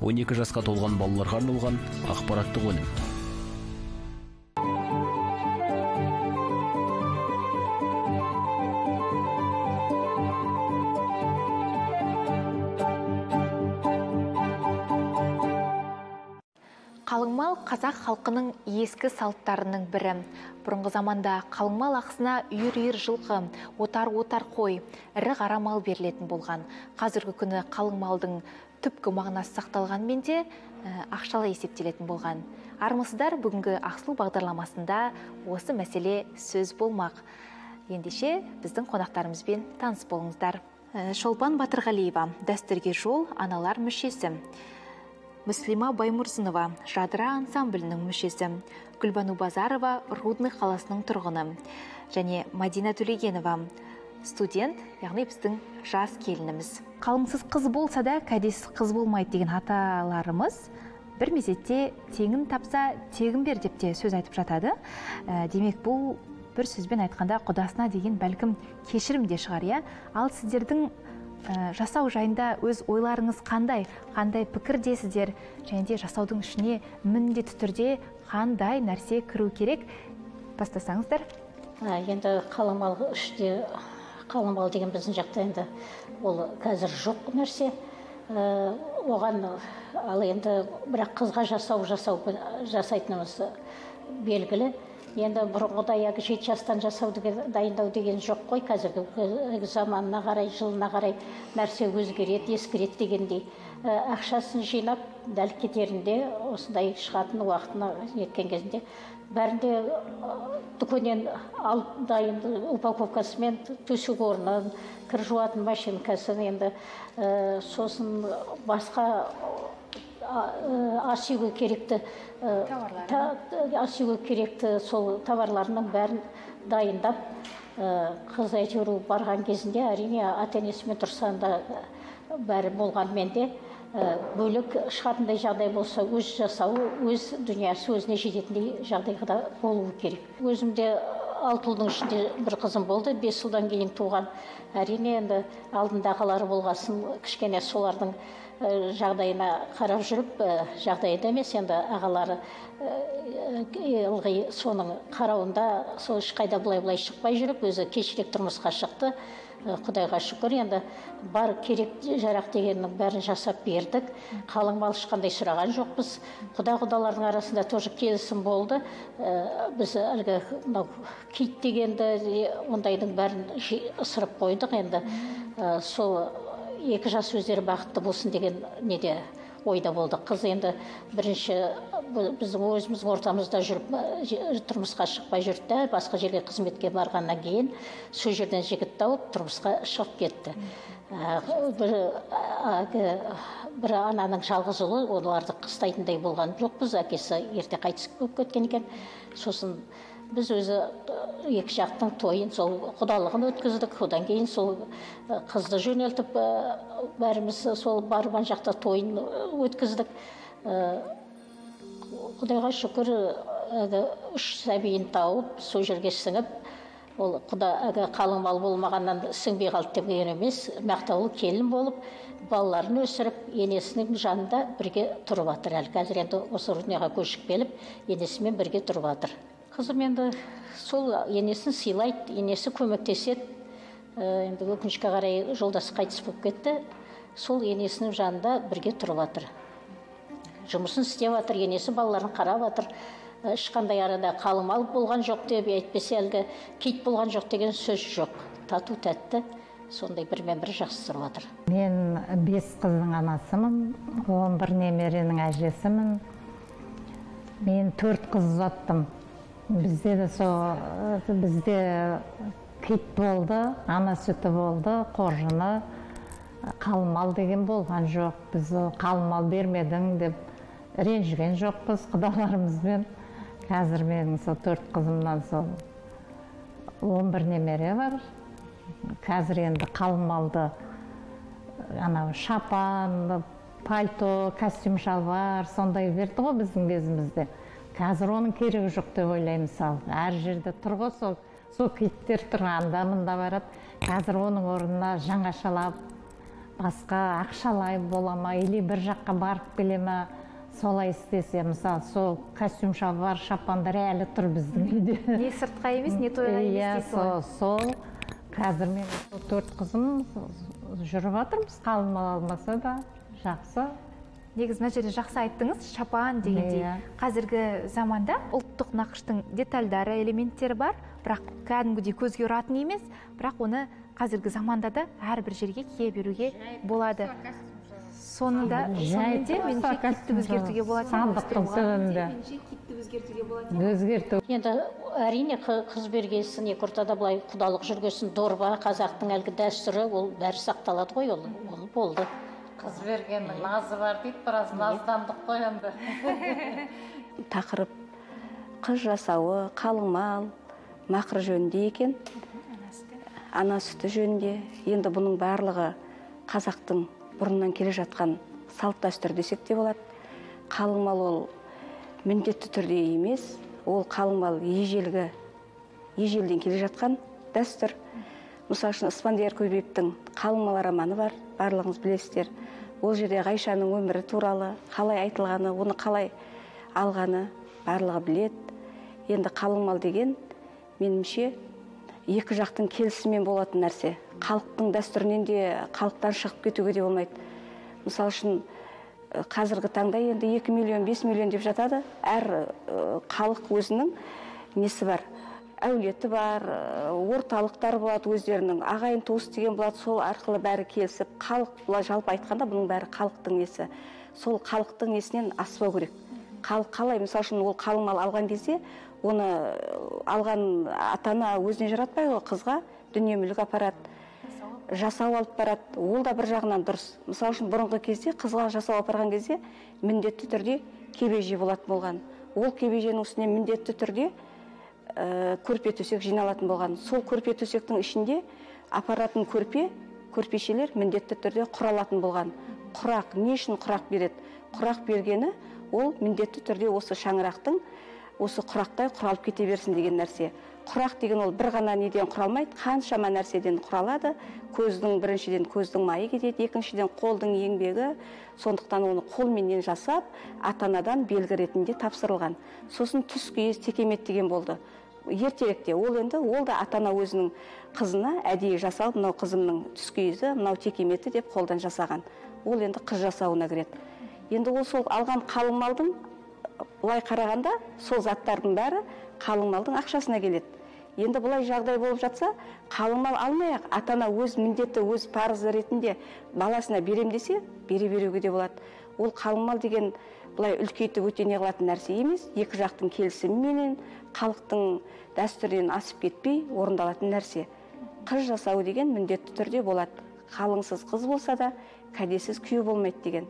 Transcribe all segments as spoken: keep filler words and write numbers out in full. он екі жасқа толған балаларға арналған ақпараттық өнім. Қалыңмал қазақ халқының ескі салттарының бірі. Бұрынғы заманда қалыңмал ақысына үйір-үйір жылқы, отар-отар қой, ірі қара мал берілетін болған. Қазіргі күні қалыңмалдың түпкі мағынасы сақталғанмен де ақшалай есептелетін болған. Армысыздар, бүгінгі ақсылу бағдарламасында осы мәселе сөз болмақ. Ендеше біздің қонақтарымызбен таныс болыңыздар. Шолпан Батырғалиева, Дәстүрге жол, аналар мүшесі. Мүслима Баймурзынова, Жадыра ансамблінің мүшесі, Гүлбану Базарова, Рудный қаласының тұрғыны, және Мадина Түлегенова, студент, яғни біздің жас келініміз. Қалымсыз қыз болса да, кәдесіз қыз болмайды деген аталарымыз бір мезетте теңін тапса, тегін бер деп те сөз айтып жатады. Демек, бұл бір сөзбен айтқанда құдасына деген бәлкім кешірім де шығар, иә? Ал сіздердің жасау жайында өз ойларыңыз қандай, қандай пікірдесіздер, және де жасаудың ішіне міндетті түрде қандай нәрсе кіру керек, бастасаңыздар. Енді қаламал іште, қаламал деген біздің жақта енді ол қазір жоқ нәрсе. Оған ал енді бірақ қызға жасау жасау жасайтынымыз белгілі. Енді бұрынғыдай егі жеті жастан жасау дайындау деген жоқ қой, қазіргі заманына қарай, жылына қарай нәрсе өзгереді, ескіреді дегендей. Ақшасын жинап, дәл кетерінде, осындай шығатын уақытына жеткен кезінде бәрінде дүкеннен алып дайын упаковкасымен төсек орнын, кір жуатын машинкасын, енді сосын басқа асығу керекті асығу керекті сол товарларының бәрін дайындап, қыз әйтеуір барған кезінде, әрине ата-енесімен тұрсанда бәрі болғанмен де бөлек шығатындай жағдай болса, өз жасауы, өз дүниясы өзіне жететіндей жағдайға да болуы керек. Өзімде алты ұлдың ішінде бір қызым болды, бес жылдан кейін туған. Әрине енді алдындағылары болғасын, кішкене солардың жағдайына қарап жүріп, жағдайы да емес, енді ағалары ылғи соның қарауында, сол ешқайда былай-былай шықпай жүріп, өзі кешірек тұрмысқа шықты. Құдайға шүкір, енді бар керек жарақ дегеннің бәрін жасап бердік. Қалыңмал ешқандай сұраған жоқпыз. Құда-құдалардың арасында тоже келісім болды. Біз әлгі кит дегенді, ондайдың бәрін ысырып қойдық. Енді сол екі жас өздері бақытты болсын деген неде ойда болды. Қыз енді бірінші біздің өзіміздің ортамызда жүріп тұрмысқа шықпай жүрді, басқа жерге қызметке барғаннан кейін сол жерден жігіт тауып тұрмысқа шығып кетті. Бір ананың жалғыз ұлы, оларды қыстайтындай болған жоқпыз, әкесі ерте қайтыс болып кеткен екен. Сосын біз өзі екі жақтың тойын, сол құдалығын өткіздік. Одан кейін сол қызды жөнелтіп, бәріміз сол барған жақта тойын өткіздік. Құдайға шүкір, үш сәбиін тауып, сол жерге сіңіп, ол қалыңмал болмағаннан сіңбей қалды деген емес, мақтаулы келін болып, балаларын өсіріп, енесінің жанында бірге тұрып жатыр. Қазір енді осы Рудныйға көшіп келіп, енесімен бірге тұрып жатыр. Қызым енді сол енесін сыйлайды, енесі көмектеседі. Енді өкінішке қарай жолдасы қайтыс болып кетті. Сол енесінің жанында бірге тұрып жатыр. Жұмысын істеп жатыр, енесі балаларын қарап жатыр. Ешқандай арада қалымал болған жоқ деп, әйтпесе әлгі кит болған жоқ деген сөз жоқ. Тату тәтті, сондай бірмен бір жақсырып жатыр. Мен бес қыздың анасымын, он бір немеренің әжесімін. Мен төрт қыз ұзаттым. Бізде де со, бізде кит болды, ана сүті болды, қоржыны, қалымал деген болған жоқ. Біз қалымал бермедің деп ренжіген жоқпыз құдаларымызбен. Қазір менің со төрт қызымнан со он бір немере бар. Қазір енді қалымалды анау шапан, пальто, костюм шалбар сондай берді ғой біздің кезімізде. Қазір оның керегі жоқ деп ойлаймын. Мысалы, әр жерде тұрғы сол, сол киттер тұрғанда мында барады. Қазір оның орнына жаңашалап басқа ақшалай болама, или бір жаққа барып келеме, солай істесе, мысалы, сол костюм шалбар, шапандар әлі тұр біздің үйде. Не сыртқа емес, не тойға емес дейсіз. Сол, қазір мен төрт қызым жүріп жатырмыз, қалым алмаса да жақсы. Негіз мына жерде жақсы айттыңыз, шапан дегендей. Қазіргі заманда ұлттық нақыштың детальдары, элементтері бар, бірақ кәдімгідей көзге ұратын емес, бірақ оны қазіргі заманда да әрбір жерге кие беруге болады. Соңында менде менде китті өзгертуге болады. Сандықтың сөзінде. Китті өзгертуге болады. Өзгерту. Енді әрине қыз бергесін, екі ортада былай құдалық жүргесін, дорба, қазақтың әлгі дәстүрі, ол бәрі сақталады ғой, ол болды. Қыз бергеннің назы бар дейді, біраз наздандық қой енді. Тақырып қыз жасауы, қалың мал, мақыр жөнінде екен, ана сүті жөнінде. Енді бұның барлығы қазақтың бұрыннан келе жатқан салт дәстүр десек те болады. Қалың мал ол міндетті түрде емес, ол қалың мал ежелгі, ежелден келе жатқан дәстүр. Мысалы үшін Испандияр Көйбектің қалың мал романы бар, барлығыңыз білесіздер. Ол жерде Ғайшаның өмірі туралы, қалай айтылғаны, оны қалай алғаны барлығы біледі. Енді қалың мал деген, меніңше, екі жақтың келісімен болатын нәрсе. Халықтың дәстүрінен де, халықтан шығып кетуге де болмайды. Мысалы үшін қазіргі таңда енді екі миллион, бес миллион деп жатады. Әр халық өзінің несі бар. Әулеті бар, орталықтар болады, өздерінің ағайын туыс деген болады, сол арқылы бәрі келісіп, халық бұлай жалпы айтқанда, бұның бәрі халықтың несі. Сол халықтың несінен аспау керек. Халық қалай, мысалы үшін ол қалың мал алған кезде, оны алған атана өзіне жаратпай, ол қызға дүние мүлік апарады, жасау алып барады. Ол да бір жағынан дұрыс. Мысалы үшін бұрынғы кезде қызға жасау апарған кезде міндетті түрде кебеже болатын болған. Ол кебеженің үстіне міндетті түрде көрпе төсек жиналатын болған. Сол көрпе төсектің ішінде апаратын көрпе, көрпешелер міндетті түрде құралатын болған. Құрақ, не үшін құрақ береді? Құрақ бергені, ол міндетті түрде осы шаңырақтың, осы құрақтай құралып кете берсін деген нәрсе. Құрақ деген ол бір ғана неден құралмайды, қаншама нәрседен құралады. Көздің біріншіден көздің майы кетеді, екіншіден қолдың еңбегі, сондықтан оны қолменен жасап, атанадан белгі ретінде тапсырылған. Сосын түс киіз текемет деген болды. Ертеректе ол енді ол да атана өзінің қызына әдейі жасалып, мынау қызымның түскейізі, мынау текеметі деп қолдан жасаған. Ол енді қыз жасауына кіреді. Енді ол сол алған қалың малдың былай қарағанда сол заттардың бәрі қалың малдың ақшасына келеді. Енді бұлай жағдай болып жатса, қалың мал алмай-ақ, атана өз міндетті, өз парызы ретінде баласына берем десе, бере беруге де болады. Ол қалың мал деген бұлай үлкейтіп өтене қылатын нәрсе емес, екі жақтың келісімімен, халықтың дәстүрінен асып кетпей орындалатын нәрсе. Қыз жасау деген міндетті түрде болады. Қалыңсыз қыз болса да, кәдесіз күйеу болмайды деген.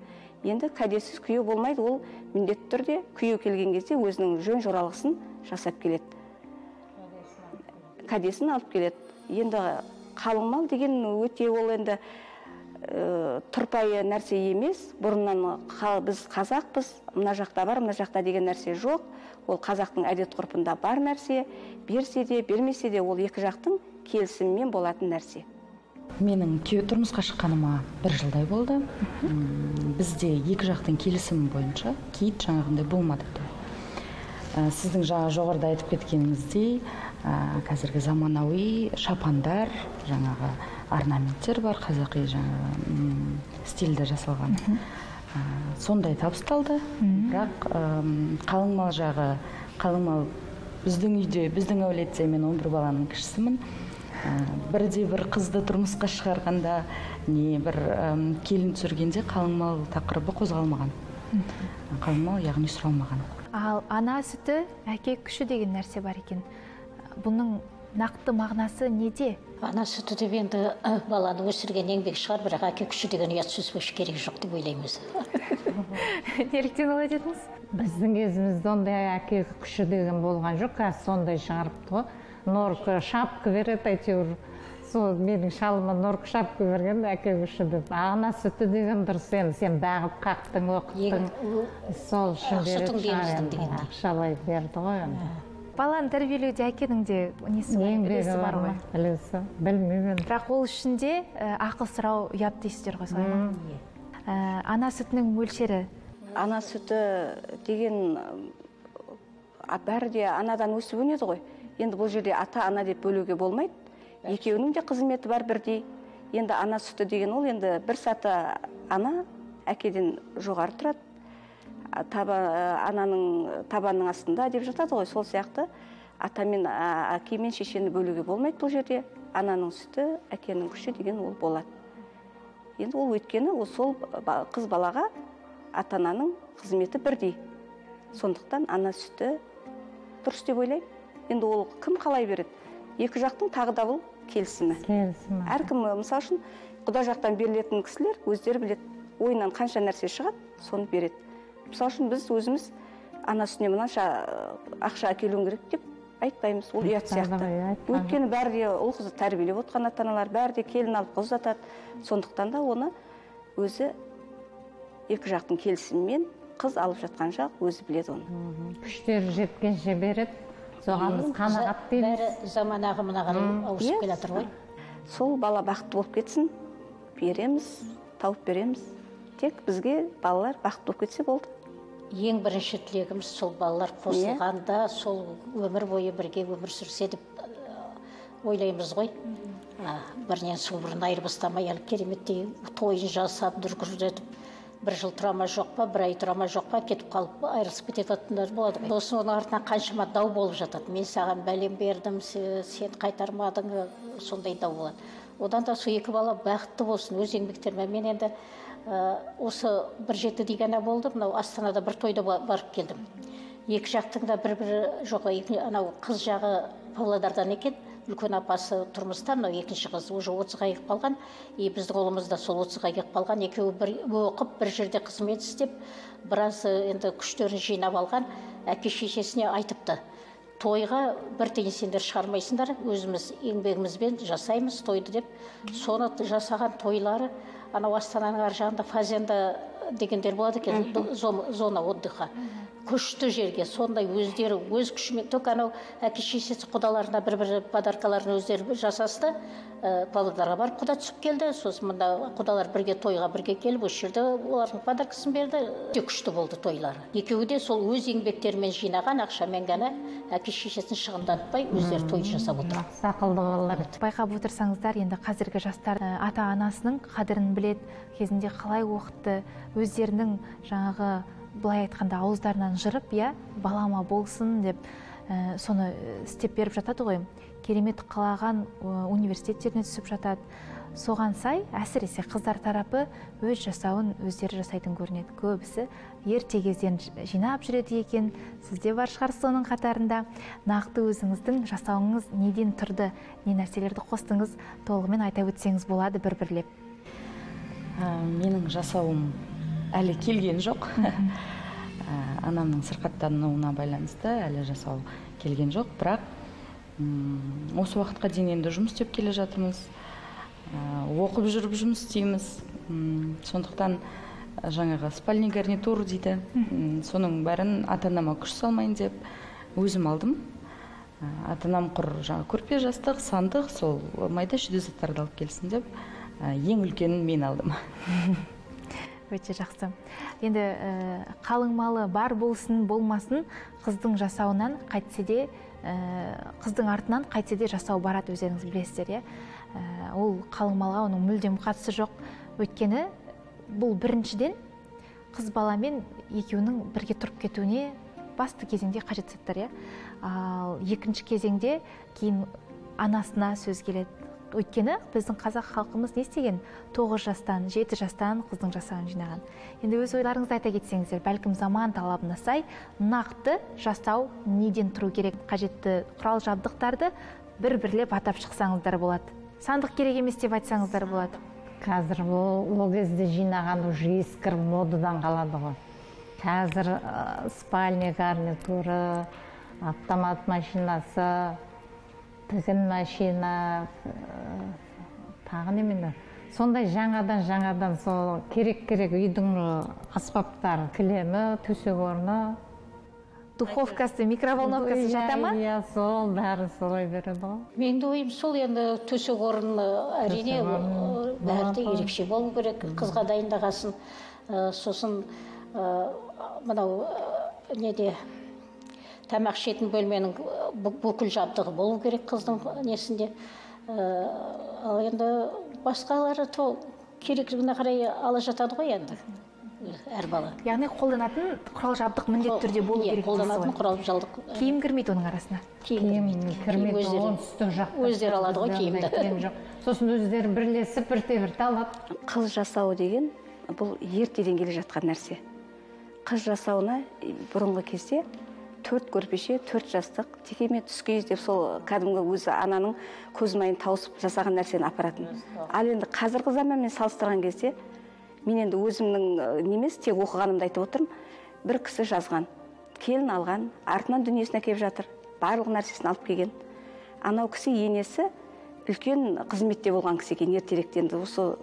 Енді кәдесіз күйеу болмайды, ол міндетті түрде күйеу келген кезде өзінің жөн жоралғысын жасап келеді. Кәдесін алып келеді. Енді қалың мал деген өте ол енді тұрпайы нәрсе емес. Бұрыннан біз қазақпыз, мына жақта бар, мына жақта деген нәрсе жоқ. Ол қазақтың әдет ғұрпында бар нәрсе. Берсе де, бермесе де ол екі жақтың келісімімен болатын нәрсе. Менің тұрмысқа шыққаныма бір жылдай болды. Бізде екі жақтың келісімі бойынша киіт жаңағындай болмады. Сіздің жаңа жоғарыда айтып кеткеніңіздей, қазіргі заманауи шапандар, жаңағы орнаменттер бар, қазақи жаңағы стилде жасалған. Сондай табысталды, бірақ қалың мал жағы, қалың мал біздің үйде, біздің әулетте мен он бір баланың кішісімін. Бірде бір қызды тұрмысқа шығарғанда, не бір келін түсіргенде қалың мал тақырыбы қозғалмаған. Қалың мал яғни сұралмаған. Ал ана сүті әке күші деген нәрсе бар екен. Бұның нақты мағынасы неде? Ана сүті деп енді баланы өсірген еңбек шығар, бірақ әке күші деген ұят сөз болса керек жоқ деп ойлаймыз. Неліктен олай дедіңіз? Біздің кезімізде ондай әке күші деген болған жоқ, қазір сондай шығарыпты ғой. Норка шапка береді, әйтеуір. Сол менің шалыма норка шапка берген әке күші деп. Ана сүті деген дұрыс, енді сен бағып қақтың, оқыттың. Сол үшін береді, ақшалай берді ғой енді. баланы тәрбиелеуде әкенің де несі бар ма? Үлесі, білмеймін. Бірақ ол ішінде ақыл сұрау ұят дейсіздер ғой, солай ма? Ана сүтінің мөлшері? Ана сүті деген бәрі де анадан өсіп өнеді ғой. Енді бұл жерде ата-ана деп бөлуге болмайды. Екеуінің де қызметі бар бірдей. Енді ана сүті деген ол енді бір саты ана әкеден жоғары тұрады. Ананың табанның астында деп жатады ғой, сол сияқты ата мен әке мен шешені бөлуге болмайды бұл жерде. Ананың сүті, әкенің күші деген ол болады. Енді ол өйткені ол сол қыз балаға ата-ананың қызметі бірдей. Сондықтан ана сүті дұрыс деп ойлаймын. Енді ол кім қалай береді? Екі жақтың тағы да бұл келісімі. Әркім, мысалы үшін, құда жақтан берілетін кісілер өздері біледі. Ойынан қанша нәрсе шығады, соны береді. Мысалы үшін, біз өзіміз ана сүтіне мынанша ақша әкелуің керек деп айтпаймыз. Ол ұят сияқты. Өйткені бәрі де ұл қызды тәрбиелеп отқан ата-аналар, бәрі де келін алып қыз ұзатады. Сондықтан да оны өзі екі жақтың келісімімен қыз алып жатқан жақ өзі біледі оны. Күштері жеткенше береді. Соғамыз қанағат дейміз. Бәрі заман ағымына қарай ауысып келатыр ғой. Сол бала бақытты болып кетсін, береміз, тауып береміз. Тек бізге балалар бақытты болып кетсе болды. Ең бірінші тілегіміз сол балалар қосылғанда, сол өмір бойы бірге өмір сүрсе деп ойлаймыз ғой. Бірінен сол бірін айырып ұстамай, әлі кереметтей тойын жасап, дүркіретіп. Бір жыл тұрама жоқ па, бір ай тұрама жоқ па, кетіп қалып айырылысып кететін адамдар болады. Сосын оның артынан қаншама дау болып жатады. Мен саған бәлем бердім, сен қайтармадың, сондай дау болады. Одан да сол екі бала бақытты болсын, өз еңбектерімен. Мен енді осы бір жеті дегені болды, мынау Астанада бір тойда барып келдім. Екі жақтың да бір-бір жоғы, анау қыз жағы Павлодардан екен. Үлкен апасы тұрмыста, мынау екінші қыз уже отызға келіп қалған, и біздің ұлымыз да сол отызға келіп қалған. Екеуі бір оқып, бір жерде қызмет істеп, біраз енді күштерін жинап алған. Әке шешесіне айтыпты: тойға бірдеңе сендер шығармайсыңдар, өзіміз еңбегімізбен жасаймыз тойды деп. Соны жасаған тойлары анау Астананың ар жағында фазенда дегендер болады екен, зона отдыха, күшті жерге. Сондай өздері өз күшімен, только анау әке шешесі құдаларына бір бір подаркаларын өздері жасасты. Павлодарға барып құда түсіп келді. Сосын мында құдалар бірге тойға бірге келіп, осы жерде олардың подаркасын берді. Өте күшті болды тойлары. Екеуі де сол өз еңбектерімен жинаған ақшамен ғана әке шешесін шығындатпай өздері той жасап отыр. Сақалды балалар. Байқап отырсаңыздар, енді қазіргі жастар ата-анасының қадірін біледі, кезінде қалай оқытты, өздерінің жаңағы былай айтқанда ауыздарынан жырып, я балама болсын деп соны істеп беріп жатады ғой. Керемет қалаған университеттеріне түсіп жатады. Соған сай, әсіресе қыздар тарапы өз жасауын өздері жасайтын көрінеді. Көбісі ерте кезден жинап жүреді екен. Сізде бар шығар соның қатарында. Нақты өзіңіздің жасауыңыз неден тұрды, не нәрселерді қостыңыз, толығымен айта өтсеңіз болады бір-бірлеп. Менің жасауым әлі келген жоқ. Анамның сырқаттануына байланысты әлі жасау келген жоқ. Бірақ осы уақытқа дейін енді жұмыс істеп келе жатырмыз. Оқып жүріп жұмыс істейміз. Сондықтан жаңағы спальный гарнитур дейді. Соның бәрін ата-анама күш салмайын деп өзім алдым. Ата-анам құр жаңа көрпе жастық, сандық, сол майда шүйде заттарды алып келсін деп ең үлкенін мен алдым. Өте жақсы. Енді қалыңмалы бар болсын, болмасын, қыздың жасауынан қайтседе, қыздың артынан қайтседе жасау барады, өздеріңіз білесіздер. Ол қалыңмалға оның мүлдем қатысы жоқ. Өйткені бұл біріншіден қыз баламен екеуінің бірге тұрып кетуіне басты кезеңде қажет заттар. Ал екінші кезеңде кейін анасына сөз келеді. Өйткені біздің қазақ халқымыз не істеген? Тоғыз жастан, жеті жастан қыздың жасауын жинаған. Енді өз ойларыңызды айта кетсеңіздер, бәлкім заман талабына сай, нақты жасау неден тұру керек? Қажетті құрал жабдықтарды бір-бірлеп атап шықсаңыздар болады. Сандық керек емес деп айтсаңыздар болады. Қазір ол кезде жинаған уже ескір модадан қалады ғой. Қазір спальный гарнитура, автомат машинасы, тігін машина, тағы немене. Сондай жаңадан жаңадан сол керек-керек үйдің аспаптары, кілемі, төсек орны духовкасы, микроволновкасы жатама? Иә, сол, бәрі солай береді. Менде ойым сол, енді төсек орын әрине бәрі ерекше болу керек, қызға дайындағасын. Сосын мынау неде тамақ ішетін бөлменің бүкіл жабдығы болу керек қыздың несінде. Ал енді басқалары керектігіне қарай ала жатады ғой енді. Әр бала. Яғни қолданатын құрал жабдық міндетті түрде болу керек. Қолданатын құрал жабдық. Киім кірмейді оның арасына. Киім кірмейді. Өздері алады ғой киімді. Сосын өздері бірлесіп бірте-бірте алады. Қыз жасауы деген бұл ертеден келе жатқан нәрсе. Қыз жасауына бұрынғы кезде төрт көрпеше, төрт жастық, текеме түскейіз деп сол кәдімгі өзі ананың көзмайын тауысып жасаған нәрсені апаратын. Ал енді қазіргі заманмен салыстырған кезде мен енді өзімнің немес тек оқығанымды айтып отырмын. Бір кісі жазған, келін алған, артынан дүниесіне келіп жатыр, барлық нәрсесін алып келген. Анау кісі енесі үлкен қызметте болған кісі екен, ертеректен осы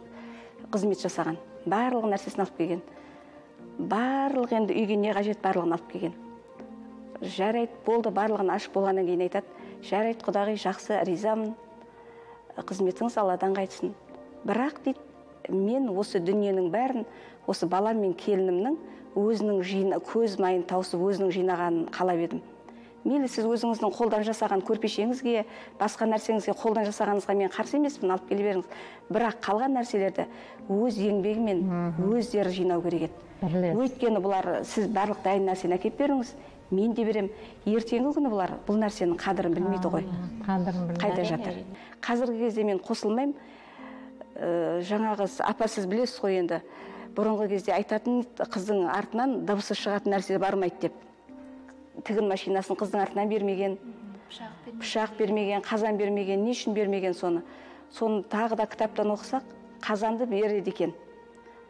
қызмет жасаған. Барлық нәрсесін алып келген. Барлық енді үйге не қажет барлығын алып келген. Жарайды, болды, барлығын ашық болғаннан кейін айтады. Жарайды, құдағи, жақсы, ризамын, қызметіңіз Алладан қайтсын. Бірақ дейді, мен осы дүниенің бәрін, осы балам мен келінімнің өзінің көз майын тауысып, өзінің жинағанын қалап едім. Мейлі сіз өзіңіздің қолдан жасаған көрпешеңізге, басқа нәрсеңізге қолдан жасағаныңызға мен қарсы емеспін, алып келе беріңіз. Бірақ қалған нәрселерді өз еңбегімен өздері жинау керек еді. Өйткені бұлар сіз барлық дайын нәрсені әкеп беріңіз, мен де берем. Ертеңгі күні бұлар бұл нәрсенің қадірін білмейді ғой. Қайда жатыр. Қазіргі кезде мен қосылмаймын. Жаңағыз апасыз білесіз қой енді. Бұрынғы кезде айтатын қыздың артынан дабысы шығатын нәрсе бармайды деп. Тігін машинасын қыздың артынан бермеген, пышақ бермеген, қазан бермеген, не үшін бермеген соны. Соны тағы да кітаптан оқысақ, қазанды береді екен.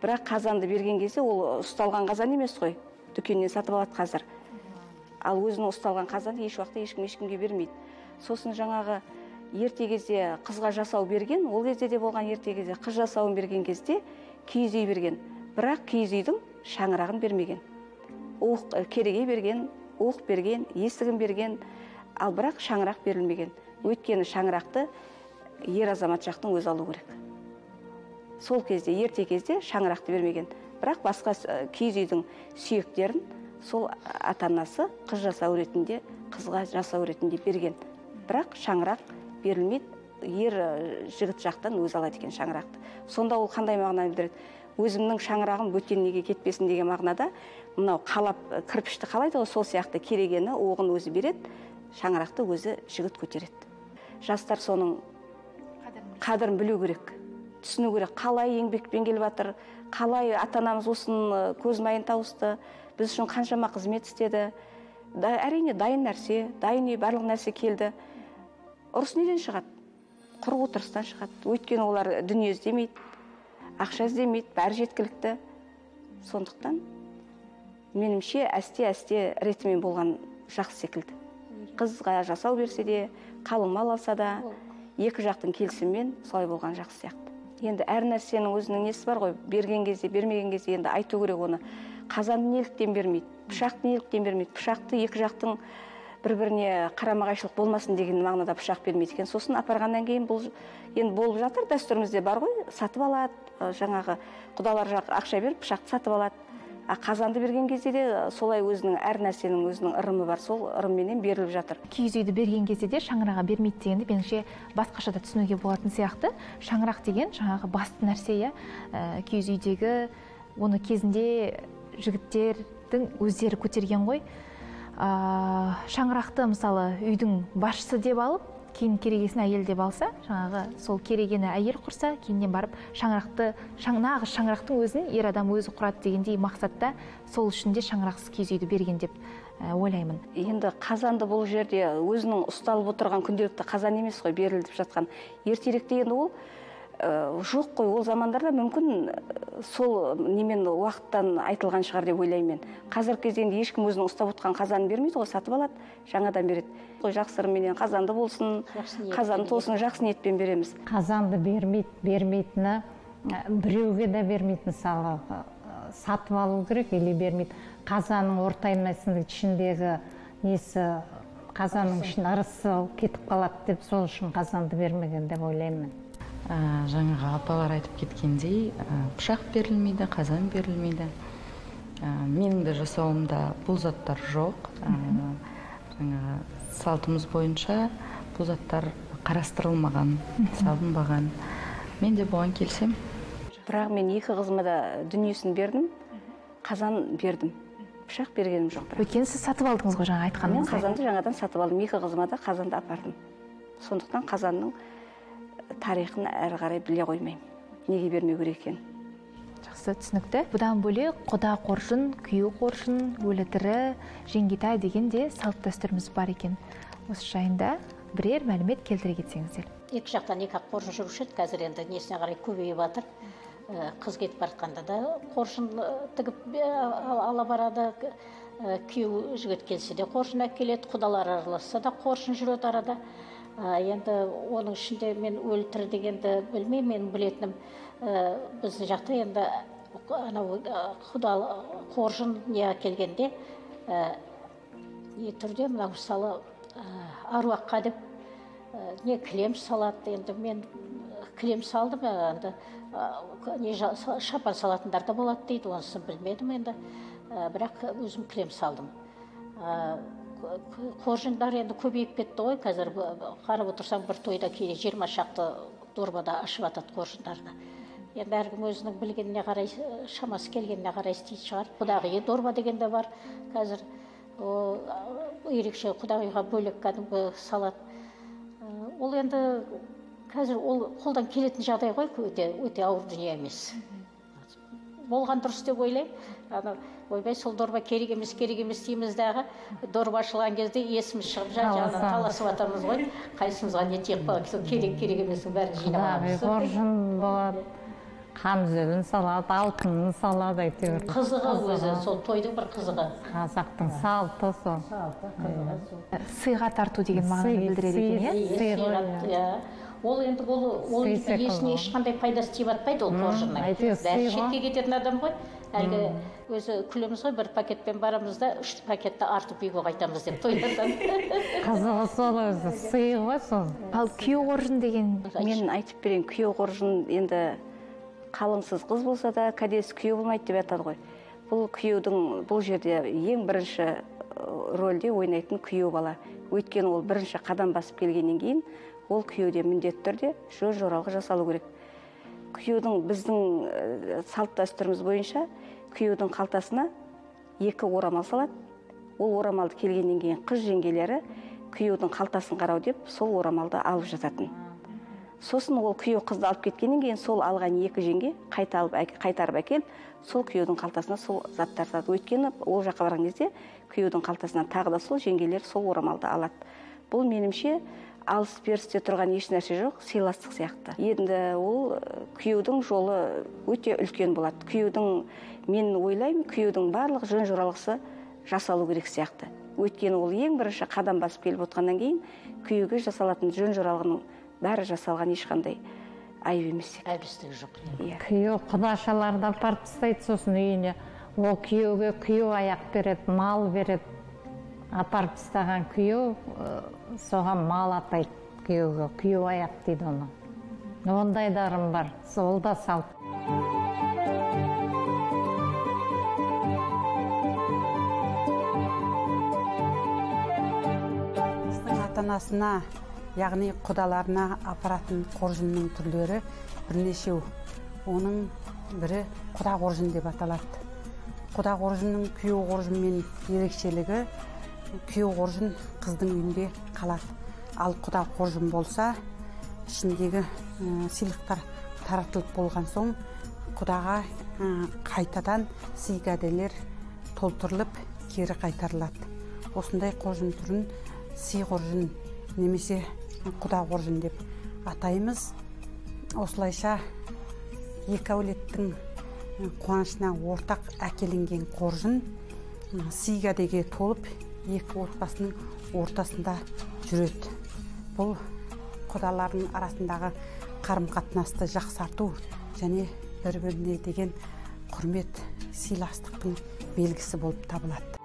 Бірақ қазанды берген кезде ол ұсталған қазан емес қой. Дүкеннен сатып алады қазір. Ал өзінің ұсталған қазанды еш уақытта ешкім ешкімге бермейді. Сосын жаңағы ерте кезде қызға жасау берген, ол кезде де болған ерте кезде қыз жасауын берген кезде киіз үй берген, бірақ киіз үйдің шаңырағын бермеген. Оқ кереге берген, оқ берген, есігін берген, ал бірақ шаңырақ берілмеген. Өйткені шаңырақты ер азамат жақтың өз алу керек. Сол кезде, ерте кезде шаңырақты бермеген, бірақ басқа киіз үйдің сүйектерін сол ата-анасы қыз жасау ретінде, қызға жасау ретінде берген, бірақ шаңырақ берілмейді, ер жігіт жақтан өз алады екен шаңырақты. Сонда ол қандай мағына білдіреді? Өзімнің шаңырағым бөткенге кетпесін деген мағынада, мынау қалап, кірпішті қалайды, ол сол сияқты керегені оғын өзі береді, шаңырақты өзі жігіт көтереді. Жастар соның қадірін білу керек, түсіну керек, қалай еңбекпен келіп жатыр, қалай ата-анамыз осының көз майын тауысты, біз үшін қаншама қызмет істеді. Әрине дайын нәрсе, дайын үй, барлық нәрсе келді. Ұрыс неден шығады? Құр отырыстан шығады. Өйткені олар дүние іздемейді, ақша іздемейді, бәрі жеткілікті. Сондықтан менімше әсте-әсте ретімен болған жақсы секілді. Қызға жасау берсе де, қалың мал алса да, екі жақтың келісімімен солай болған жақсы сияқты. Енді әр нәрсенің өзінің несі бар ғой, берген кезде, бермеген кезде енді айту керек оны. Қазанды неліктен бермейді, пышақты неліктен бермейді, пышақты екі жақтың бір-біріне қарама-қайшылық болмасын деген мағынада пышақ бермейді екен. Сосын апарғаннан кейін бұл енді болып жатыр, дәстүрімізде бар ғой, сатып алады, жаңағы құдалар жақ ақша беріп, пышақты сатып алады. А қазанды берген кезде де солай өзінің әр нәрсенің өзінің ырымы бар, сол ырымменен беріліп жатыр. Киіз үйді берген кезде де шаңырағы бермейді дегенді меніңше басқаша да түсінуге болатын сияқты. Шаңырақ деген жаңағы басты нәрсе, киіз үйдегі, оны кезінде жігіттердің өздері көтерген ғой. Шаңырақты мысалы үйдің басшысы деп алып, кейін керегесін әйел деп алса, жаңағы сол керегені әйел құрса, кейіннен барып шаңырақты, нағыз шаңырақтың өзін ер адам өзі құрады дегендей мақсатта сол үшін де шаңырақсыз киіз үйді берген деп ойлаймын. Енді қазанды бұл жерде өзінің ұсталып отырған күнделікті қазан емес қой беріліп жатқан. Ертеректе енді ол жоқ қой, ол замандарда мүмкін сол немен уақыттан айтылған шығар деп ойлаймын. Қазір кезден ешкім өзінің ұстап отқан қазанын бермейді ғой, сатып алады, жаңадан береді. Жақсырменен қазанды болсын, қазанды толсын, жақсы ниетпен береміз. Қазанды бермейді, бермейтіні біреуге де бермейді, мысалы сатып алу керек, или бермейді. қазаның ортаймасының ішіндегі несі, қазаның үшін арысы кетіп қалады деп, сол үшін қазанды бермеген деп ойлаймын. Жаңаға апалар айтып кеткендей, пышақ берілмейді, қазан берілмейді. Менің де жасауымда бұл заттар жоқ. Салтымыз бойынша бұл заттар қарастырылмаған, салынбаған. Мен де бұған келсем. Бірақ мен екі қызыма да дүниесін бердім, қазан бердім. Пышақ бергенім жоқ бірақ. Өйткені сіз сатып алдыңыз ғой жаңа айтқаныңыз. Мен қазанды жаңадан сатып алдым, екі қызыма да қазанды апардым. Сондықтан қазанның тарихын әрі қарай біле қоймаймын. Неге бермеу керек екен? Жақсы, түсінікті. Бұдан бөлек құда қоржын, күйеу қоржын, өлі тірі, жеңгетай деген де салт дәстүріміз бар екен. Осы жайында бірер мәлімет келтіре кетсеңіздер. Екі жақтан екі қоржын жүруші еді, қазір енді несіне қарай көбейіп жатыр. Қыз кетіп баратқанда да қоржын тігіп ала барады, күйеу жігіт келсе де қоржын әкеледі, құдалар араласса да қоржын жүреді арада. Енді оның ішінде мен өлі тірі дегенді білмеймін, мен білетінім біздің жақта енді құдалы қоржын не әкелгенде не түрде мына мысалы аруаққа деп не кілем салады. Енді мен кілем салдым, енді шапан салатындар да болады дейді, онысын білмедім енді, бірақ өзім кілем салдым. Қоржындар енді көбейіп кетті ғой, қазір қарап отырсам бір тойда кейде жиырма шақты дорбада ашып атады қоржындарды. Енді әркім өзінің білгеніне қарай, шамасы келгеніне қарай істейді шығар. Құдағи дорба деген де бар, қазір ерекше құдағиға бөлек кәдімгі салат. Ол енді қазір ол қолдан келетін жағдай ғой, өте ауыр дүние емес. Болған дұрыс деп ойлаймын. Ойбай, сол дорба керек емес, керек емес дейміз дағы. Дорба ашылған кезде есіміз шығып жаңадан таласып атамыз ғой. Қайсымызға не тиіп қалған, керек керек еместің бәрін жинамамыз. Құдағи қоржын болады, қамзөлін салады, алтынын салады әйтеуір. Қызығы өзі, сол тойдың бір қызығы. Қазақтың салты сол. Салты қызығы сол. Сыйға тарту деген мағынаны білдіреді екен, иә? Ол енді ол есіне ешқандай пайдасы тиіп атпайды ол қоржынның. Бәрі шетке кететін адам ғой. Әлгі өзі күліміз ғой, бір пакетпен барамыз да, үш пакетті артып үйге қайтамыз деп тойдан. Қызығы сол өзі, сыйығы сол. Ал күйеу қоржын деген? Мен айтып берейін, күйеу қоржын енді қалыңсыз қыз болса да, кәдесі күйеу болмайды деп айтады ғой. Бұл күйеудің бұл жерде ең бірінші рөлде ойнайтын күйеу бала. Өйткені ол бірінші қадам басып келгеннен кейін ол күйеуде міндетті түрде жол жоралғы жасалу керек. Күйеудің біздің салт дәстүріміз бойынша күйеудің қалтасына екі орамал салады. Ол орамалды келгеннен кейін қыз жеңгелері күйеудің қалтасын қарау деп сол орамалды алып жататын. Сосын ол күйеу қызды алып кеткеннен кейін сол алған екі жеңге қайтарып әкеліп сол күйеудің қалтасына сол заттар салады. Өйткені ол жаққа барған кезде күйеудің қалтасынан тағы да сол жеңгелер сол орамалды алады. Бұл менімше алыс берісте тұрған еш нәрсе жоқ, сыйластық сияқты. Енді ол күйеудің жолы өте үлкен болады. Күйеудің, мен ойлаймын, күйеудің барлық жөн жоралғысы жасалу керек сияқты. Өйткені ол ең бірінші қадам басып келіп отқаннан кейін күйеуге жасалатын жөн жоралғының бәрі жасалған ешқандай айып емес. Әбістігі жоқ. Күйеу құдашалардан апарып тастайды, сосын үйіне ол күйеуге күйеу аяқ береді, мал береді. Апарып тастаған күйеу соған мал атайды, күйеуге күйеу аяқ дейді оны. Ондай дарым бар, ол да салт. Ата-анасына, яғни құдаларына апаратын қоржынның түрлері бірнешеу. Оның бірі құда қоржын деп аталады. Құда қоржынның күйеу қоржынмен ерекшелігі, күйеу қоржын қыздың үйінде қалады. Ал құда қоржын болса, ішіндегі сыйлықтар таратылып болған соң, құдаға қайтадан сый-кәделер толтырылып, кері қайтарылады. Осындай қоржын түрін сый қоржын немесе құда қоржын деп атаймыз. Осылайша екі әулеттің қуанышына ортақ әкелінген қоржын сый-кәдеге толып, екі отбасының ортасында жүреді. Бұл құдалардың арасындағы қарым-қатынасты жақсарту және бір-біріне деген құрмет, сыйластықтың белгісі болып табылады.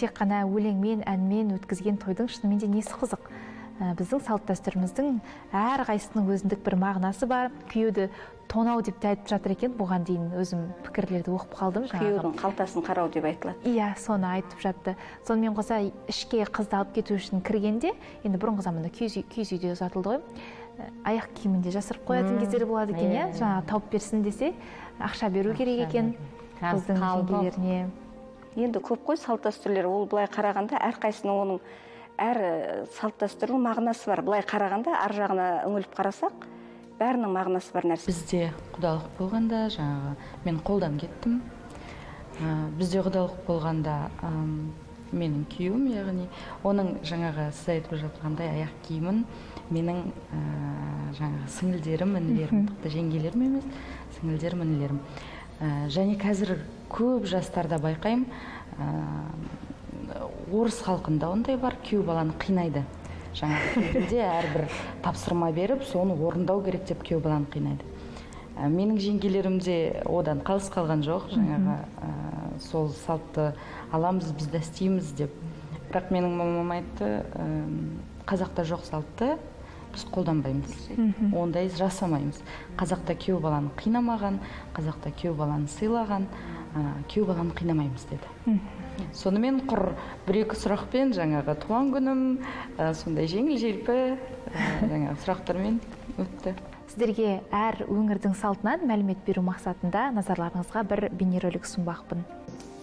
Тек қана өлеңмен, әнмен өткізген тойдың шынымен де несі қызық. Біздің салт дәстүріміздің әр қайсының өзіндік бір мағынасы бар. Күйеуді тонау деп те айтып жатыр екен. Бұған дейін өзім пікірлерді оқып қалдым. Күйеудің қалтасын қарау деп айтылады. Иә, соны айтып жатты. Сонымен қоса ішке қызды алып кету үшін кіргенде, енді бұрынғы заманда күйіз үйде ұзатылды ғой, аяқ киімінде жасырып қоятын кездері болады екен, иә, жаңағы тауып берсін десе, ақша беру керек екен қыздың жеңгелеріне. Енді көп қой салт дәстүрлер, ол былай қарағанда әрқайсының оның әр салт дәстүрінің мағынасы бар. Былай қарағанда, ар жағына үңіліп қарасақ, бәрінің мағынасы бар нәрсе. Бізде құдалық болғанда, жаңағы мен қолдан кеттім. Бізде құдалық болғанда менің күйеуім, яғни оның жаңағы сіз айтып жатқандай аяқ киімін, менің жаңағы сіңілдерім, інілерім, тіпті жеңгелерім емес, сіңілдерім, інілерім. Және қазір көп жастарда байқаймын, орыс халқында ондай бар, күйеу баланы қинайды. Жаңағыде әрбір тапсырма беріп, соны орындау керек деп күйеу баланы қинайды. Менің жеңгелерімде одан қалыс қалған жоқ, жаңағы сол салтты аламыз, біз дәстейміз деп. Бірақ менің мамам айтты, қазақта жоқ салтты біз қолданбаймыз, ондай жасамаймыз. Қазақта күйеу баланы қинамаған, қазақта күйеу баланы сыйлаған, күйеу баланы қинамаймыз деді. Сонымен құр бір-екі сұрақпен, жаңағы туған күнім, сондай жеңіл-желпі сұрақтармен өтті. Сіздерге әр өңірдің салтынан мәлімет беру мақсатында назарларыңызға бір бейнеролик ұсынбақпын.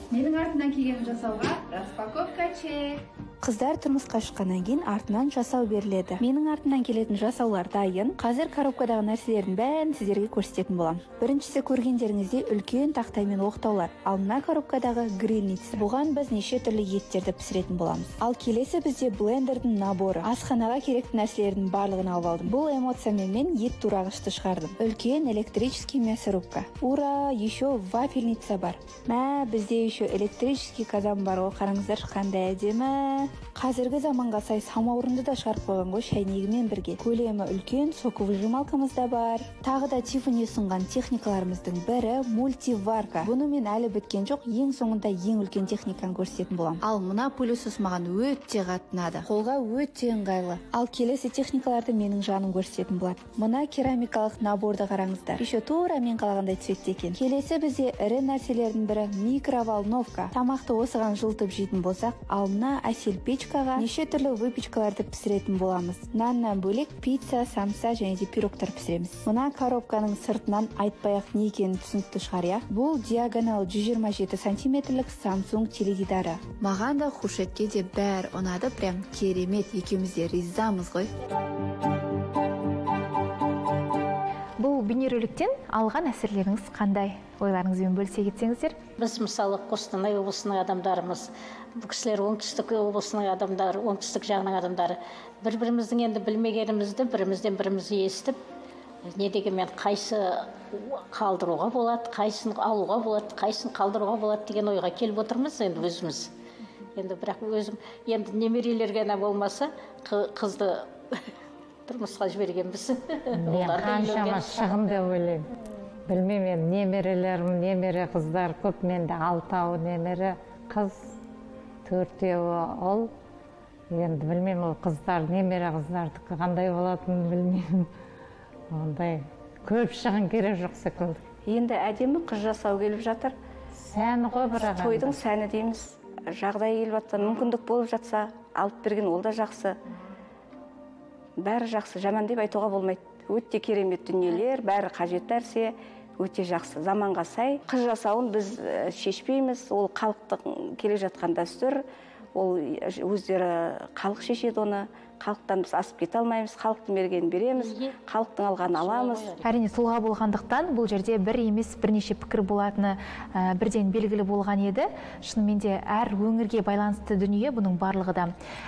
Менің артынан келген жасауға распаковка чек. Қыздар тұрмысқа шыққаннан кейін артынан жасау беріледі. Менің артынан келетін жасаулар дайын. Қазір коробкадағы нәрселердің бәрін сіздерге көрсететін болам. Біріншісі көргендеріңізде үлкен тақтаймен оқтаулар. Ал мына коробкадағы грильниц. Бұған біз неше түрлі еттерді пісіретін боламыз. Ал келесі бізде блендердің наборы. Асханаға керекті нәрселердің барлығын алып алдым. Бұл эмоциямен мен ет турағышты шығардым. Үлкен электрический мясорубка. Ура, еще вафельница бар. Мә, бізде электрический казан бар ғой, қараңыздар қандай әдемі. Қазіргі заманға сай самаурынды да шығарып қойған ғой, шәйнегімен бірге. Көлемі үлкен соковыжималкамыз да бар. Тағы да Тиффани ұсынған техникаларымыздың бірі мультиварка. Бұны мен әлі біткен жоқ, ең соңында ең үлкен техниканы көрсететін боламын. Ал мына пылесос маған өте қатынады. Қолға өте ыңғайлы. Ал келесі техникаларды менің жаным көрсететін болады. Мына керамикалық наборды қараңыздар. Еще тура мен қалағандай цветте екен. Келесі бізде ірі нәрселердің бірі микроволновка. Тамақты осыған жылтып жейтін болсақ, ал мына әсел печкаға неше түрлі выпечкаларды пісіретін боламыз. Наннан бөлек пицца, самса және де пирогтар пісіреміз. Мына коробканың сыртынан айтпай-ақ не екенін түсінікті шығарайық. Бұл диагонал жүз жиырма жеті сантиметрлік Samsung теледидары. Маған да хушетке де бәрі ұнады, прям керемет, екеуміз де ризамыз ғой. Бұл бейнероликтен алған әсерлеріңіз қандай? Ойларыңызбен бөлісе кетсеңіздер. Біз мысалы Қостанай облысының адамдарымыз, бұл кісілер оңтүстік облысының адамдары, оңтүстік жағының адамдары. Бір-біріміздің енді білмегенімізді бірімізден бірімізді естіп, не дегенмен қайсы қалдыруға болады, қайсын алуға болады, қайсын қалдыруға болады деген ойға келіп отырмыз енді өзіміз. Енді бірақ өзім енді немерелерге не болмаса қызды тұрмысқа жібергенбіз. Қаншама шығынды ойлаймын. Білмеймін, немерелерім, немере қыздар көп, менде алтауы немере қыз, төртеуі ол. Енді білмеймін, ол қыздар, немере қыздарды қандай болатынын білмеймін. Ондай көп шығын керек жоқ секілді. Енді әдемі қыз жасау келіп жатыр. Сәні ғой бірақ. Тойдың сәні дейміз. Жағдай келіп жатса, мүмкіндік болып жатса, алып берген ол да жақсы. Бәрі жақсы, жаман деп айтуға болмайды. Өте керемет дүниелер, бәрі қажет нәрсе. Өте жақсы, заманға сай. Қыз жасауын біз шешпейміз, ол халықтың келе жатқан дәстүр, ол өздері халық шешеді оны, халықтан біз асып кете алмаймыз, халықтың бергенін береміз, халықтың алғанын аламыз. Әрине, тұлға болғандықтан бұл жерде бір емес бірнеше пікір болатыны бірден белгілі болған еді. Шынымен де әр өңірге байланысты дүние бұның барлығы да.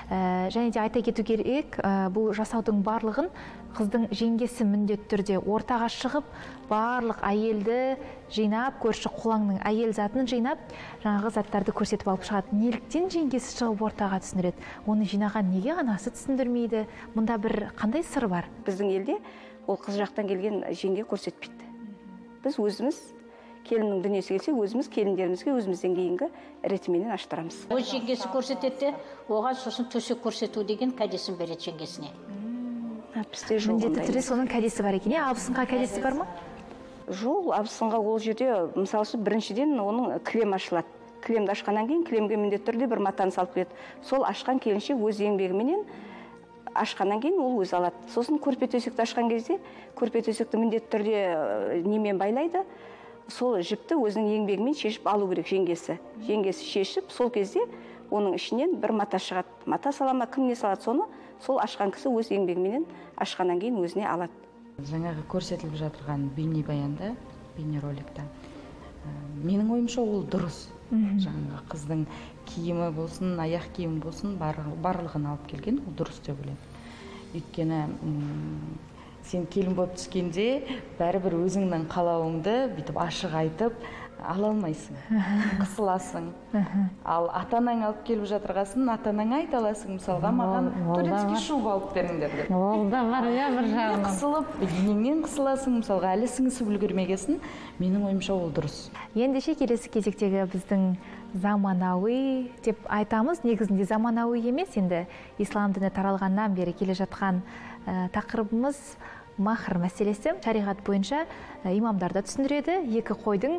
Және де айта кету керек, бұл жасаудың барлығын қыздың жеңгесі міндет түрде ортаға шығып, барлық әйелді жинап, көрші қолаңның әйел затын жинап, жаңағы заттарды көрсетіп алып шығады. Неліктен жеңгесі шығып ортаға түсіндіреді? Оны жинаған неге анасы түсіндіреді? сөндірмейді. Мұнда бір қандай сыр бар? Біздің елде ол қыз жақтан келген жеңге көрсетпейді. Біз өзіміз келіннің дүниесі келсе, өзіміз келіндерімізге өзімізден кейінгі ретіменен аштырамыз. Ол жеңгесі көрсетеді, оған сосын төсек көрсету деген кәдесін береді жеңгесіне. Бізде жоқ. Міндетті түрде соның кәдесі бар екен. Абысынға кәдесі бар ма? Жоқ, абысынға ол жерде, мысалы, біріншіден оның кілем ашылады. Кілемді ашқаннан кейін кілемге міндетті түрде бір матаны салып келеді. Сол ашқан келінші өз еңбегіменен ашқаннан кейін ол өз алады. Сосын көрпе төсекті ашқан кезде көрпе төсекті міндетті түрде немен байлайды. Сол жіпті өзінің еңбегімен шешіп алу керек жеңгесі. Жеңгесі шешіп, сол кезде оның ішінен бір мата шығады. Мата салама, кім не салады соны, сол ашқан кісі өз еңбегіменен ашқаннан кейін өзіне алады. Жаңағы көрсетіліп жатырған бейнебаянда, бейнероликта менің ойымша ол дұрыс. Жаңа қыздың киімі болсын, аяқ киімі болсын, барлығын алып келген, ол дұрыс деп ойлаймын. Өйткені сен келін болып түскенде бәрібір өзіңнің қалауыңды бүйтіп ашық айтып ала алмайсың, қысыласың. Ал атанаң алып келіп жатырғасын, атанаң айта аласың, мысалға маған турецкий шуба алып беріңдер деп. Ол да бар, иә, бір жағынан. Қысылып, енеңнен қысыласың, мысалға әлі сіңісіп үлгермегесін, менің ойымша ол дұрыс. Ендеше келесі кезектегі біздің заманауи деп айтамыз, негізінде заманауи емес, енді ислам діні таралғаннан бері келе жатқан тақырыбымыз махр мәселесі. Шариғат бойынша имамдарда түсіндіреді, екі қойдың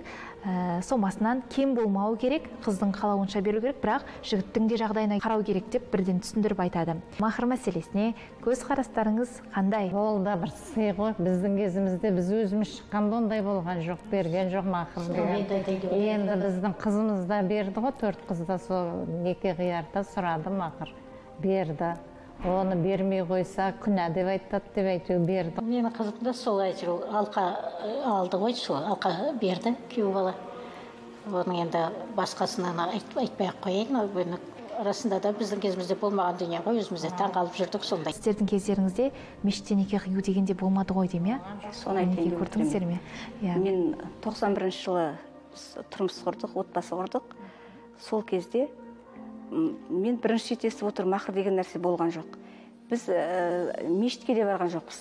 сомасынан кем болмау керек, қыздың қалауынша беру керек, бірақ жігіттің де жағдайына қарау керек деп бірден түсіндіріп айтады. Махр мәселесіне көз қарастарыңыз қандай? Ол да бір сый ғой. Біздің кезімізде біз өзіміз шыққанда ондай болған жоқ, берген жоқ махр деген. Енді біздің қызымыз да берді ғой, төрт қыз да сол неке қиярда сұрады махр, берді. Оны бермей қойса, күнә деп айтады деп айтып берді. Менің қызым да сол айтыр, алқа алды ғой, сол алқа берді, күйеу бала. Оның енді басқасынан айтпай-ақ қояйын, арасында да біздің кезімізде болмаған дүние ғой, өзімізде таңғалып жүрдік сондай. Сіздердің кездеріңізде мешітте неке қию дегенде болмады ғой дейм, иә? Соны айтпай көрдіңіздер ме? Мен тоқсан бірінші жылы тұрмыс құрдық, отбасы құрдық. Сол кезде мен бірінші тестіп отыр, махр деген нәрсе болған жоқ. Біз мешітке де барған жоқпыз.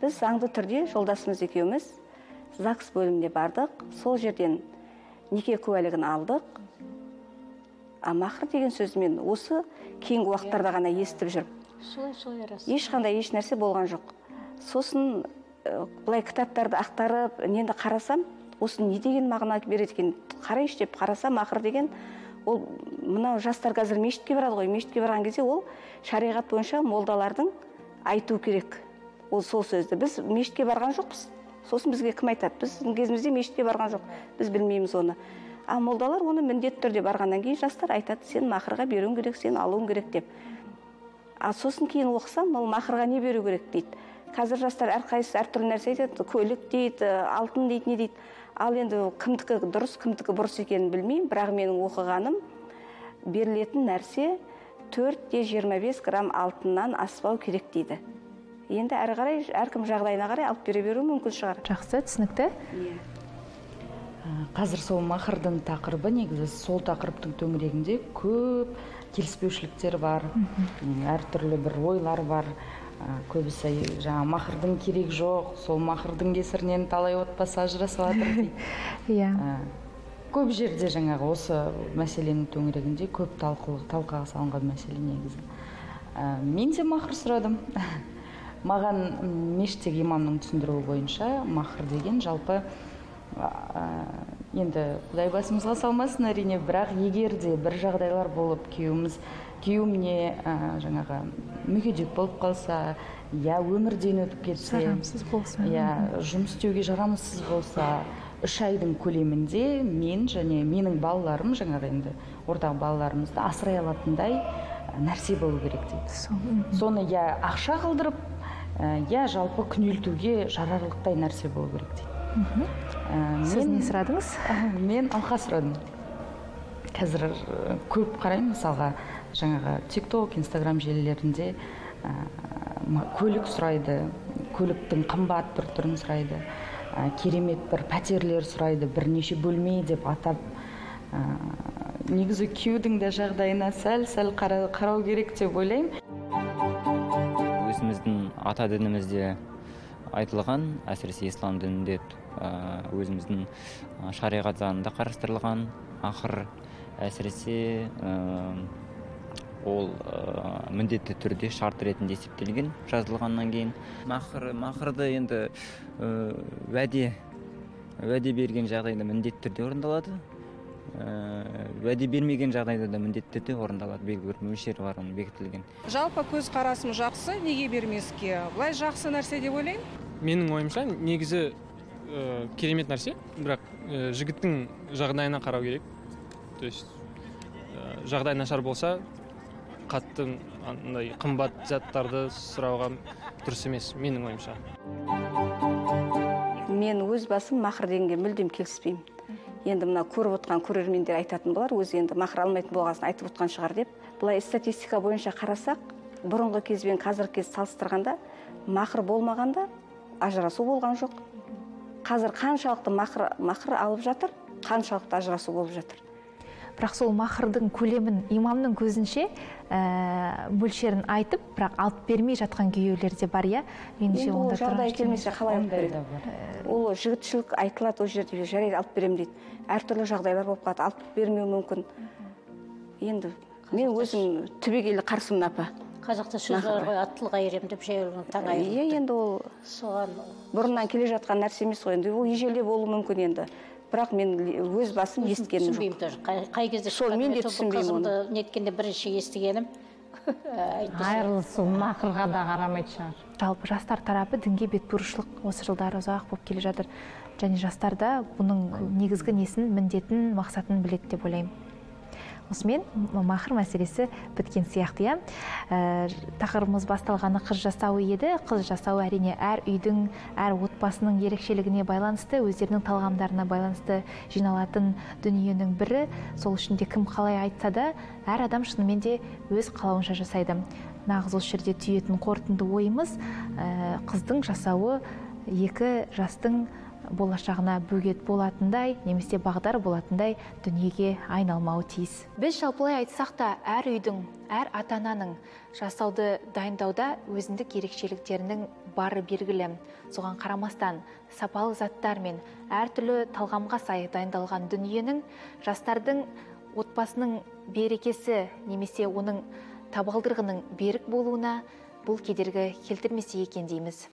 Біз заңды түрде жолдасымыз екеуміз ЗАГС бөліміне бардық. Сол жерден неке куәлігін алдық. А махр деген сөз мен осы кейінгі уақыттарда ғана естіп жүрмін. Ешқандай еш нәрсе болған жоқ. Сосын былай кітаптарды ақтарып, нені қарасам, осы не деген мағына береді екен. Қарайшы деп қарасам, махр деген ол мынау жастар қазір мешітке барады ғой, мешітке барған кезде ол шариғат бойынша молдалардың айту керек. Ол сол сөзді. Біз мешітке барған жоқпыз. Сосын бізге кім айтады? Біздің кезімізде мешітке барған жоқ. Біз білмейміз оны. А молдалар оны міндетті түрде барғаннан кейін жастар айтады, сен махрға беруің керек, сен алуың керек деп. А сосын кейін оқысам, ол махрға не беру керек дейді. Қазір жастар әрқайсысы әртүрлі нәрсе айтады, көйлек дейді, алтын дейді, не дейді. Ал енді кімдікі дұрыс, кімдікі бұрыс екенін білмеймін, бірақ менің оқығаным берілетін нәрсе төрт жүз жиырма бес грамм алтыннан аспау керек дейді. Енді әрі қарай, әркім жағдайына қарай алып бере беру мүмкін шығар. Жақсы, түсінікті. Қазір сол махрдың тақырыбы, негізі сол тақырыптың төңірегінде көп келіспеушіліктер бар, әртүрлі бір ойлар бар. Көбісі жаңа махрдың керек жоқ, сол махрдың кесірінен талай отбасы ажырасып жатыр. Иә. Көп жерде жаңағы осы мәселенің төңірегінде көп талқыға салынған мәселе негізі. Мен де махр сұрадым. Маған мешіттегі имамның түсіндіруі бойынша махр деген жалпы енді құдай басымызға салмасын әрине, бірақ егер де бір жағдайлар болып күйеуіміз күйеуімне жаңағы мүгедек болып қалса, я өмірден өтіп кетсе, жұмыс істеуге жарамсыз болса, үш айдың көлемінде мен және менің балаларым, жаңағы енді ортақ балаларымызды асырай алатындай нәрсе болу керек дейді. Соны я ақша қылдырып, я жалпы күнелтуге жарарлықтай нәрсе болу керек дейді. Сіз не сұрадыңыз? Мен алқа сұрадым. Қазір көп қараймын, мысалға жаңағы тикток, инстаграм желілерінде көлік сұрайды, көліктің қымбат бір түрін сұрайды, керемет бір пәтерлер сұрайды, бірнеше бөлме деп атап. Негізі күйеудің де жағдайына сәл-сәл қарау керек деп ойлаймын. Өзіміздің ата дінімізде айтылған, әсіресе ислам дінінде өзіміздің шариғат заңында қарастырылған, ақыр әсіресе ол міндетті түрде шарт ретінде есептелген жазылғаннан кейін. Мақырды енді уәде уәде берген жағдайда міндетті түрде орындалады. Уәде бермеген жағдайда да міндетті түрде орындалады, белгілі бір мөлшері бар, оның бекітілген. Жалпы көз қарасым жақсы, неге бермеске? Бұлай жақсы нәрсе деп ойлаймын. Менің ойымша негізі керемет нәрсе, бірақ жігіттің жағдайына қарау керек. То есть жағдай нашар болса, қаттың қымбат заттарды сұрауға дұрыс емес, менің ойымша. Мен өз басым мақыр дегенге мүлдем келіспеймін. Енді мына көріп отқан көрермендер айтатын болар, өз енді мақыр алмайтын болғасын айтып отқан шығар деп. Былай статистика бойынша қарасақ, бұрынғы кезбен қазіргі кез салыстырғанда, мақыр болмағанда ажырасу болған жоқ. Қазір қаншалықты мақыр алып жатыр, қаншалықты ажырасу болып жатыр. Бірақ сол мақырдың көлемін имамның көзінше мөлшерін айтып, бірақ алып бермей жатқан күйеулер де бар, я? Меніңше онда тұрмыз. Ол жігітшілік айтылады, ол жерде жарайды алып берем дейді. Әртүрлі жағдайлар болып қалады, алып бермеу мүмкін. Енді мен өзім түбегейлі қарсымын апа. Қазақта сөздер ғой, аттылға ерем деп жайылған таң айырылды. Е, енді ол бұрыннан келе жатқан нәрсе емес қой, ол ежелде болуы мүмкін енді. Бірақ мен өз басым естігенім жоқ. Қай кезде қызымды неткенде бірінші естігенім. Айырылысу мақырға да қарамайды шығар. Жалпы жастар тарапы дінге бетбұрушылық осы жылдары ұзақ болып келе жатыр. Және жастарда бұның негізгі несін, міндетін, мақсатын біледі деп ойлаймын. Осымен мақыр мәселесі біткен сияқты, я? Тақырыбымыз басталғаны қыз жасауы еді. Қыз жасауы әрине әр үйдің, әр отбасының ерекшелігіне байланысты, өздерінің талғамдарына байланысты жиналатын дүниенің бірі. Сол үшінде кім қалай айтса да, әр адам шынымен де өз қалауынша жасайды. Нағыз ол жерде түйетін қорытынды ойымыз қыздың жасауы екі жастың болашағына бөгет болатындай, немесе бағдар болатындай дүниеге айналмауы тиіс. Біз жалпылай айтсақ та, әр үйдің, әр ата-ананың жасауды дайындауда өзіндік ерекшеліктерінің бары белгілі. Соған қарамастан, сапалы заттар мен әртүрлі талғамға сай дайындалған дүниенің жастардың отбасының берекесі немесе оның табалдырғының берік болуына бұл кедергі келтірмесе екен дейміз.